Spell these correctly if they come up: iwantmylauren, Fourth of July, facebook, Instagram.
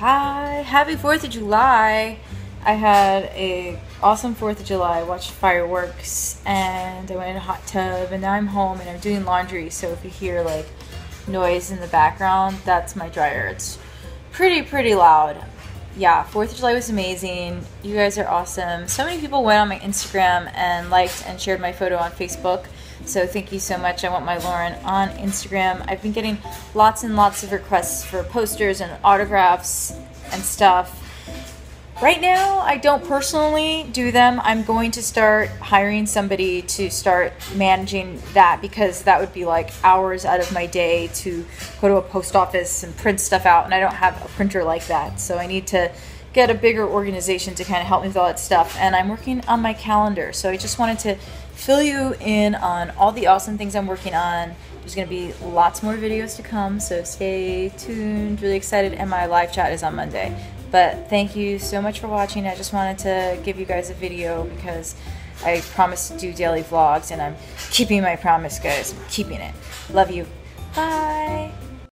Hi, happy 4th of July. I had a awesome 4th of July, watched fireworks, and I went in a hot tub, and now I'm home and I'm doing laundry, so if you hear like noise in the background, that's my dryer. It's pretty loud. Yeah, 4th of July was amazing. You guys are awesome. So many people went on my Instagram and liked and shared my photo on Facebook. So thank you so much. I want my Lauren on Instagram. I've been getting lots and lots of requests for posters and autographs and stuff. Right now, I don't personally do them. I'm going to start hiring somebody to start managing that, because that would be like hours out of my day to go to a post office and print stuff out, and I don't have a printer like that. So I need to get a bigger organization to kind of help me with all that stuff, and I'm working on my calendar. So I just wanted to fill you in on all the awesome things I'm working on. There's gonna be lots more videos to come, so stay tuned. Really excited, and my live chat is on Monday. But thank you so much for watching. I just wanted to give you guys a video because I promised to do daily vlogs, and I'm keeping my promise, guys. I'm keeping it. Love you. Bye.